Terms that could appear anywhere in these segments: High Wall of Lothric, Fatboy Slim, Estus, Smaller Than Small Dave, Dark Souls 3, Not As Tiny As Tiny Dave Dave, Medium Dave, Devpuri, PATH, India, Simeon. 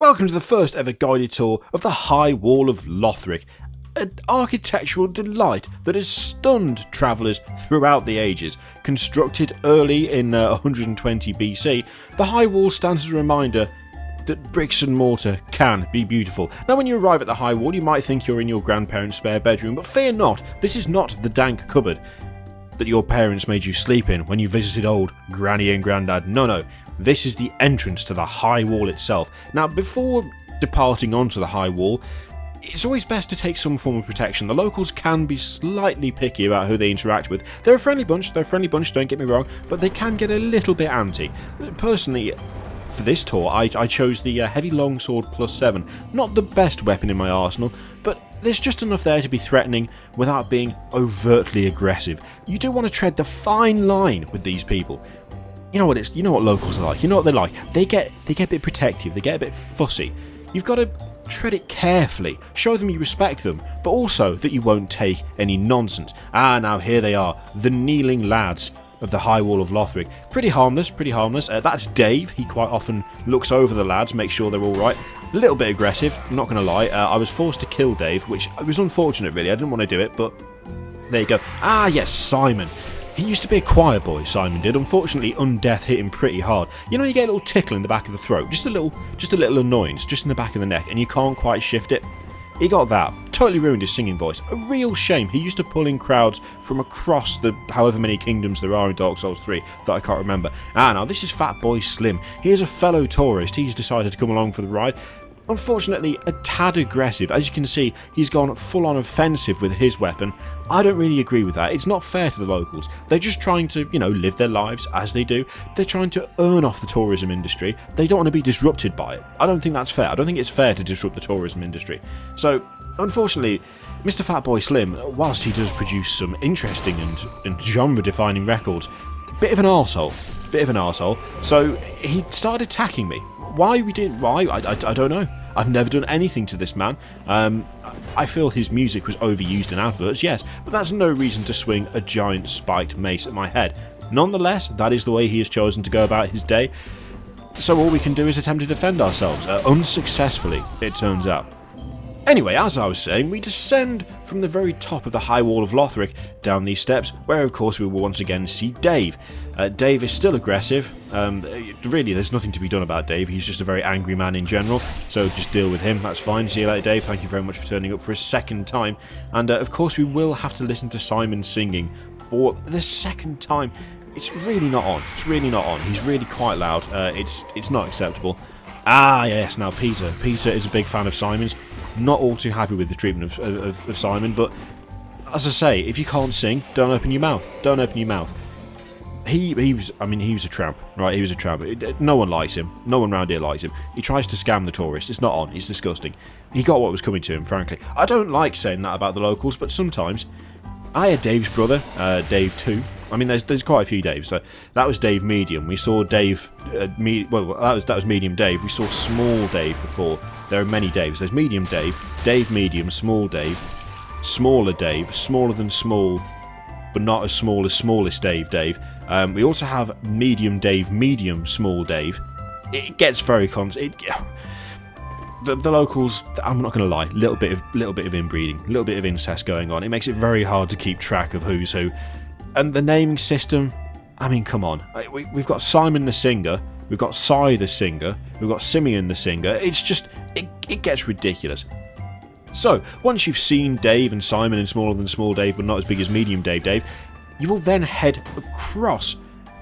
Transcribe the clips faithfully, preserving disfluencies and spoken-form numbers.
Welcome to the first ever guided tour of the High Wall of Lothric, an architectural delight that has stunned travellers throughout the ages. Constructed early in uh, one hundred twenty B C, the High Wall stands as a reminder that bricks and mortar can be beautiful. Now, when you arrive at the High Wall, you might think you're in your grandparents' spare bedroom, but fear not, this is not the dank cupboard that your parents made you sleep in when you visited old Granny and Grandad. No, no. This is the entrance to the High Wall itself. Now, before departing onto the High Wall, it's always best to take some form of protection. The locals can be slightly picky about who they interact with. They're a friendly bunch, they're a friendly bunch, don't get me wrong, but they can get a little bit anti. Personally, for this tour, I, I chose the uh, Heavy Longsword plus seven. Not the best weapon in my arsenal, but there's just enough there to be threatening without being overtly aggressive. You do want to tread the fine line with these people. You know what it's you know what locals are like. You know what they're like. They get they get a bit protective, they get a bit fussy. You've got to tread it carefully. Show them you respect them, but also that you won't take any nonsense. Ah, now here they are, the kneeling lads of the High Wall of Lothric. Pretty harmless, pretty harmless. Uh, that's Dave. He quite often looks over the lads, makes sure they're all right. A little bit aggressive, I'm not going to lie. Uh, I was forced to kill Dave, which was unfortunate, really. I didn't want to do it, but there you go. Ah, yes, Simon. He used to be a choir boy, Simon did. Unfortunately, undeath hit him pretty hard. You know, you get a little tickle in the back of the throat, just a little, just a little annoyance, just in the back of the neck, and you can't quite shift it. He got that. Totally ruined his singing voice. A real shame. He used to pull in crowds from across the however many kingdoms there are in Dark Souls three that I can't remember. Ah, now this is Fatboy Slim. He is a fellow tourist. He's decided to come along for the ride. Unfortunately, a tad aggressive. As you can see, he's gone full-on offensive with his weapon. I don't really agree with that. It's not fair to the locals. They're just trying to, you know, live their lives as they do. They're trying to earn off the tourism industry. They don't want to be disrupted by it. I don't think that's fair. I don't think it's fair to disrupt the tourism industry. So, unfortunately, Mister Fatboy Slim, whilst he does produce some interesting and, and genre-defining records, bit of an arsehole. Bit of an arsehole. So, he started attacking me. Why we didn't? Why? I, I, I don't know. I've never done anything to this man. Um, I feel his music was overused in adverts, yes, but that's no reason to swing a giant spiked mace at my head. Nonetheless, that is the way he has chosen to go about his day. So all we can do is attempt to defend ourselves, uh, unsuccessfully, it turns out. Anyway, as I was saying, we descend from the very top of the High Wall of Lothric down these steps, where of course we will once again see Dave. Uh, Dave is still aggressive. Um, really, there's nothing to be done about Dave. He's just a very angry man in general, so just deal with him. That's fine. See you later, Dave. Thank you very much for turning up for a second time. And uh, of course, we will have to listen to Simon singing for the second time. It's really not on. It's really not on. He's really quite loud. Uh, it's it's not acceptable. Ah, yes. Now, Peter. Peter is a big fan of Simon's. Not all too happy with the treatment of, of, of Simon, but as I say, if you can't sing, don't open your mouth. Don't open your mouth. He, he was, I mean, he was a tramp, right? He was a tramp. No one likes him. No one round here likes him. He tries to scam the tourists. It's not on. It's disgusting. He got what was coming to him, frankly. I don't like saying that about the locals, but sometimes. I had Dave's brother, uh, Dave two. I mean, there's, there's quite a few Daves. So that was Dave Medium. We saw Dave, uh, me, well, that was that was Medium Dave. We saw Small Dave before. There are many Daves. There's Medium Dave, Dave Medium, Small Dave, Smaller Dave, Smaller than Small, but not as small as Smallest Dave Dave. Um, we also have Medium Dave, Medium, Small Dave. It gets very cons. It, The, the locals, I'm not going to lie, little bit of little bit of inbreeding, little bit of incest going on. It makes it very hard to keep track of who's who. And the naming system, I mean, come on. We, we've got Simon the singer, we've got Si the singer, we've got Simeon the singer. It's just, it, it gets ridiculous. So, once you've seen Dave and Simon and Smaller Than Small Dave, but not as big as Medium Dave Dave, you will then head across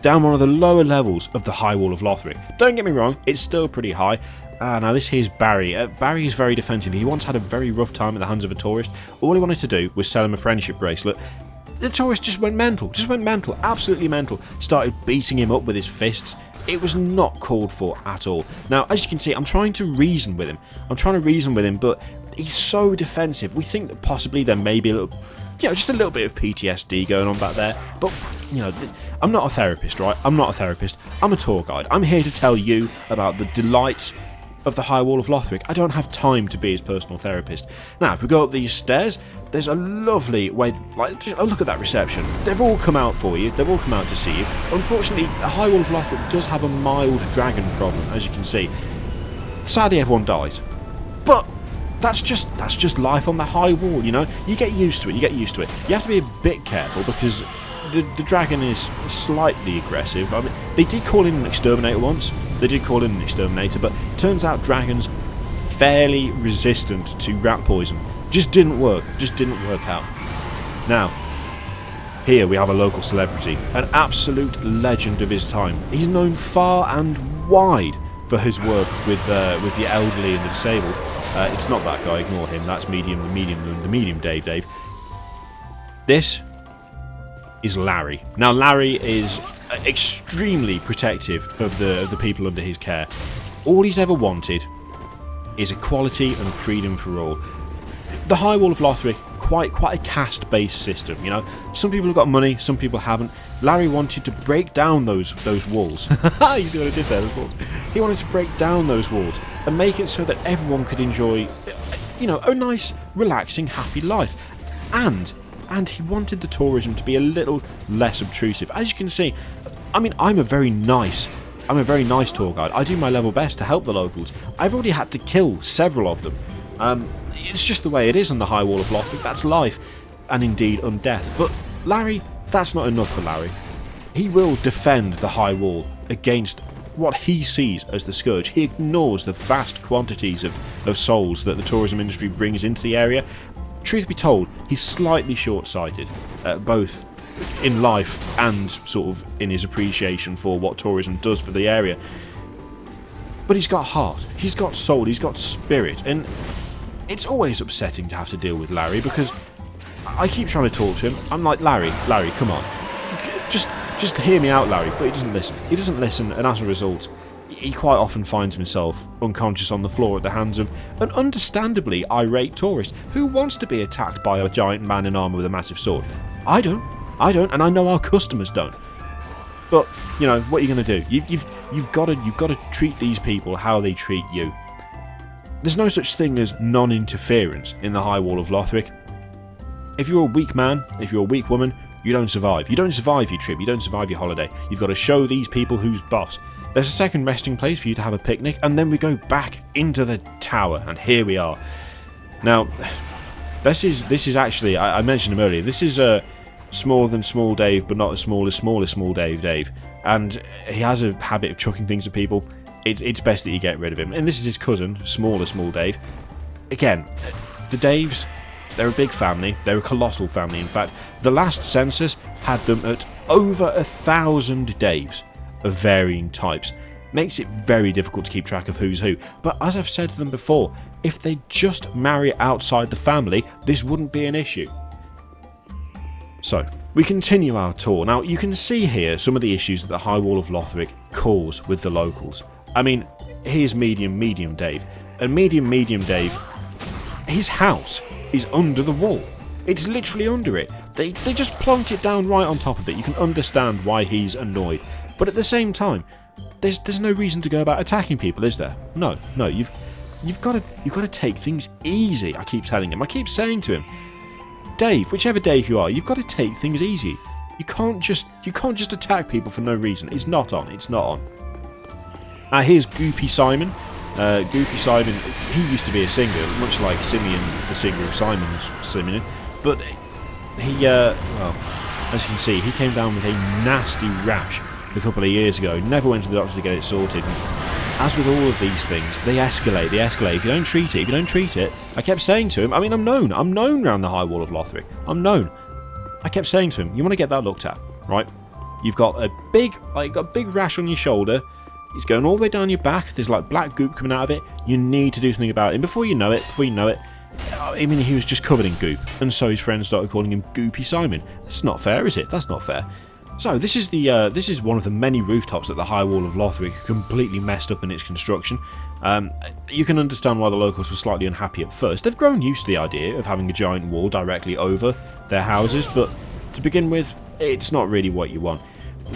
down one of the lower levels of the High Wall of Lothric. Don't get me wrong, it's still pretty high. Ah, now this here's Barry. Uh, Barry is very defensive. He once had a very rough time at the hands of a tourist. All he wanted to do was sell him a friendship bracelet. The tourist just went mental. Just went mental. Absolutely mental. Started beating him up with his fists. It was not called for at all. Now, as you can see, I'm trying to reason with him. I'm trying to reason with him, but he's so defensive. We think that possibly there may be a little... You know, just a little bit of P T S D going on back there. But, you know, I'm not a therapist, right? I'm not a therapist. I'm a tour guide. I'm here to tell you about the delights of the High Wall of Lothric. I don't have time to be his personal therapist. Now, if we go up these stairs, there's a lovely way, like, just, oh, look at that reception. They've all come out for you. They've all come out to see you. Unfortunately, the High Wall of Lothric does have a mild dragon problem, as you can see. Sadly, everyone dies. But that's just that's just life on the high wall, you know? You get used to it, you get used to it. You have to be a bit careful because the, the dragon is slightly aggressive. I mean, they did call in an exterminator once. They did call in an exterminator, but it turns out dragons fairly resistant to rat poison. Just didn't work. Just didn't work out. Now, here we have a local celebrity, an absolute legend of his time. He's known far and wide for his work with uh, with the elderly and the disabled. Uh, it's not that guy. Ignore him. That's medium. The medium. The medium. Dave. Dave. This is Larry. Now, Larry is extremely protective of the of the people under his care. All he's ever wanted is equality and freedom for all. The High Wall of Lothric, quite quite a caste-based system, you know. Some people have got money, some people haven't. Larry wanted to break down those those walls. You see what I did there? Those walls. He wanted to break down those walls and make it so that everyone could enjoy, you know, a nice, relaxing, happy life. And and he wanted the tourism to be a little less obtrusive. As you can see, I mean, I'm a very nice. I'm a very nice tour guide. I do my level best to help the locals. I've already had to kill several of them. Um, it's just the way it is on the High Wall of Lothric. That's life, and indeed undeath. But Larry, that's not enough for Larry. He will defend the High Wall against what he sees as the Scourge. He ignores the vast quantities of, of souls that the tourism industry brings into the area. Truth be told, he's slightly short-sighted, uh, both in life and sort of in his appreciation for what tourism does for the area. But he's got heart, he's got soul, he's got spirit, and it's always upsetting to have to deal with Larry because I keep trying to talk to him. I'm like, Larry, Larry, come on, just just hear me out, Larry. But he doesn't listen, he doesn't listen, and as a result he quite often finds himself unconscious on the floor at the hands of an understandably irate tourist who wants to be attacked by a giant man in armour with a massive sword. I don't. I don't, and I know our customers don't. But you know what are you going to do? You, you've you've got to you've got to treat these people how they treat you. There's no such thing as non-interference in the High Wall of Lothric. If you're a weak man, if you're a weak woman, you don't survive. You don't survive your trip. You don't survive your holiday. You've got to show these people who's boss. There's a second resting place for you to have a picnic, and then we go back into the tower, and here we are. Now, this is this is actually I, I mentioned him earlier. This is a uh, smaller than small Dave, but not as small as small as small Dave Dave. And he has a habit of chucking things at people. It's, it's best that you get rid of him. And this is his cousin, smaller small Dave. Again, the Daves, they're a big family. They're a colossal family, in fact. The last census had them at over a thousand Daves of varying types. Makes it very difficult to keep track of who's who. But as I've said to them before, if they just marry outside the family, this wouldn't be an issue. So, we continue our tour. Now, you can see here some of the issues that the High Wall of Lothric caused with the locals. I mean, here's Medium Medium Dave. And Medium Medium Dave, his house is under the wall. It's literally under it. They, they just plonked it down right on top of it. You can understand why he's annoyed. But at the same time, there's, there's no reason to go about attacking people, is there? No, no, you've, you've got to, you've got to take things easy, I keep telling him. I keep saying to him, Dave, whichever Dave you are, you've got to take things easy. You can't just you can't just attack people for no reason. It's not on. It's not on. Now here's Goopy Simon. Uh, Goopy Simon, he used to be a singer, much like Simeon, the singer of Simon's Simeon. But he, uh, well, as you can see, he came down with a nasty rash a couple of years ago. Never went to the doctor to get it sorted. And as with all of these things, they escalate. They escalate. If you don't treat it, if you don't treat it, I kept saying to him, I mean, I'm known. I'm known around the High Wall of Lothric. I'm known. I kept saying to him, you want to get that looked at, right? You've got a big, like, got a big rash on your shoulder. It's going all the way down your back. There's like black goop coming out of it. You need to do something about it. And before you know it, before you know it, I mean, he was just covered in goop, and so his friends started calling him Goopy Simon. That's not fair, is it? That's not fair. So this is the uh, this is one of the many rooftops that the High Wall of Lothric completely messed up in its construction. Um, you can understand why the locals were slightly unhappy at first. They've grown used to the idea of having a giant wall directly over their houses, but to begin with, it's not really what you want.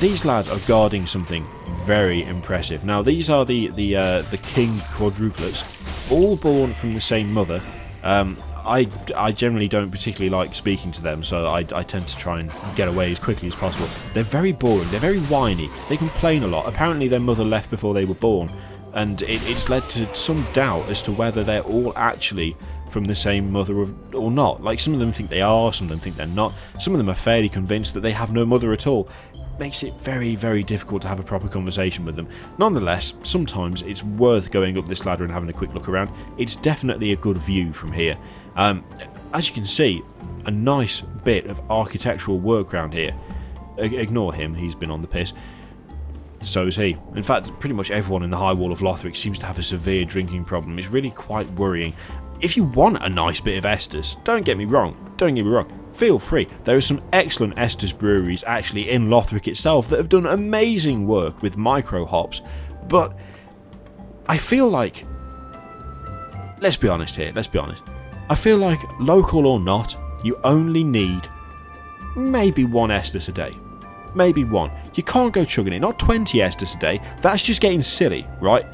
These lads are guarding something very impressive. Now these are the the uh, the king quadruplets, all born from the same mother. Um, I, I generally don't particularly like speaking to them, so I, I tend to try and get away as quickly as possible. They're very boring, they're very whiny, they complain a lot. Apparently their mother left before they were born, uh, and it, it's led to some doubt as to whether they're all actually from the same mother of, or not. Like, some of them think they are, some of them think they're not, some of them are fairly convinced that they have no mother at all. Makes it very, very difficult to have a proper conversation with them. Nonetheless, sometimes it's worth going up this ladder and having a quick look around. It's definitely a good view from here. Um, as you can see, a nice bit of architectural work around here. I ignore him, he's been on the piss. So is he. In fact, pretty much everyone in the High Wall of Lothric seems to have a severe drinking problem. It's really quite worrying. If you want a nice bit of Estus, don't get me wrong, don't get me wrong, feel free. There are some excellent Estus breweries actually in Lothric itself that have done amazing work with micro hops, but I feel like, let's be honest here, let's be honest, I feel like, local or not, you only need maybe one Estus a day. Maybe one. You can't go chugging it, not twenty Estus a day, that's just getting silly, right?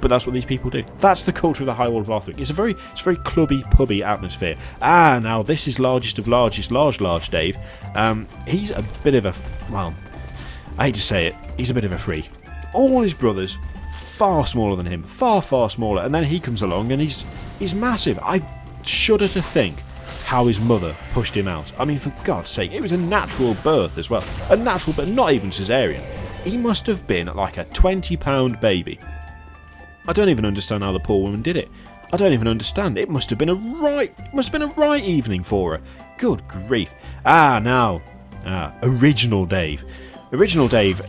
But that's what these people do. That's the culture of the High Wall of Lothric. It's a very, it's a very clubby, pubby atmosphere. Ah, now this is largest of largest, large, large Dave. Um, he's a bit of a, well, I hate to say it, he's a bit of a freak. All his brothers, far smaller than him, far, far smaller, and then he comes along and he's, he's massive. I shudder to think how his mother pushed him out. I mean, for God's sake, it was a natural birth as well. A natural birth, not even cesarean. He must have been like a twenty pound baby. I don't even understand how the poor woman did it. I don't even understand. It must have been a right, it must have been a right evening for her. Good grief. Ah, now, ah, original Dave. Original Dave,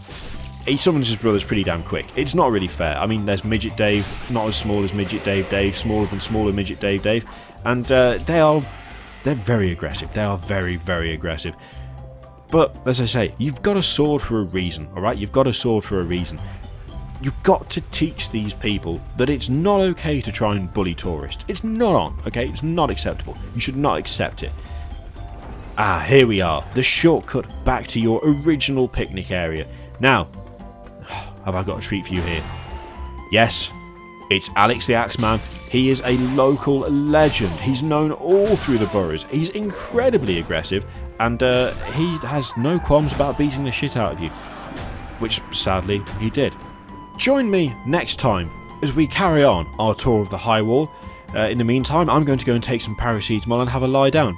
he summons his brothers pretty damn quick. It's not really fair. I mean, there's Midget Dave, not as small as Midget Dave Dave, smaller than smaller Midget Dave Dave, and uh, they are, they're very aggressive. They are very, very aggressive. But, as I say, you've got a sword for a reason, alright? You've got a sword for a reason. You've got to teach these people that it's not okay to try and bully tourists. It's not on, okay? It's not acceptable. You should not accept it. Ah, here we are. The shortcut back to your original picnic area. Now, have I got a treat for you here? Yes, it's Alex the Axeman. He is a local legend. He's known all through the boroughs. He's incredibly aggressive, and uh, he has no qualms about beating the shit out of you. Which, sadly, he did. Join me next time as we carry on our tour of the High Wall. Uh, in the meantime, I'm going to go and take some paracetamol and have a lie down.